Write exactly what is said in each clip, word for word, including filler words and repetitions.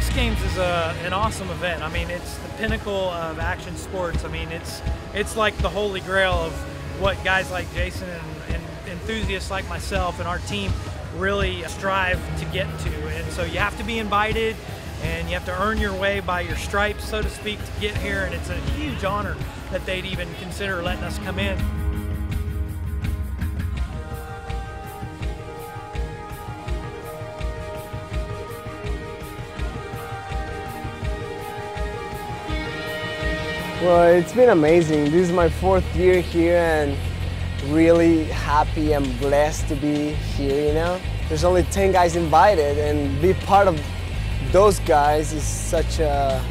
X Games is a, an awesome event. I mean, it's the pinnacle of action sports. I mean, it's it's like the holy grail of what guys like Jason and, and enthusiasts like myself and our team really strive to get to. And so you have to be invited, and you have to earn your way by your stripes, so to speak, to get here. And it's a huge honor that they'd even consider letting us come in. Well, it's been amazing. This is my fourth year here, and really happy and blessed to be here, you know? There's only ten guys invited, and be part of those guys is such a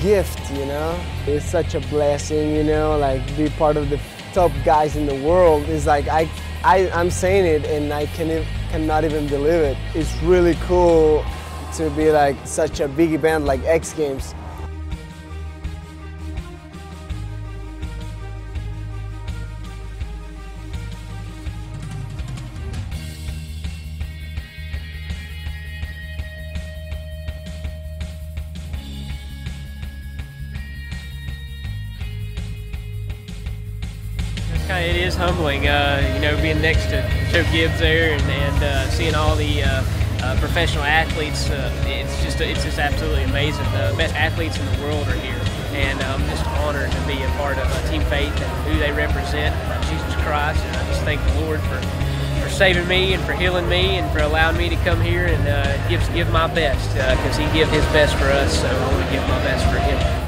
gift, you know? It's such a blessing, you know? Like, be part of the top guys in the world is like, I, I, I'm saying it, and I can, cannot even believe it. It's really cool to be like such a big event like X Games. It is humbling, uh, you know, being next to Joe Gibbs there and, and uh, seeing all the uh, uh, professional athletes. Uh, it's just it's just absolutely amazing. The best athletes in the world are here, and I'm um, just honored to be a part of uh, Team Faith and who they represent, uh, Jesus Christ. And I just thank the Lord for for saving me and for healing me and for allowing me to come here and uh, give give my best, because uh, He gives His best for us. So I want to give my best for Him.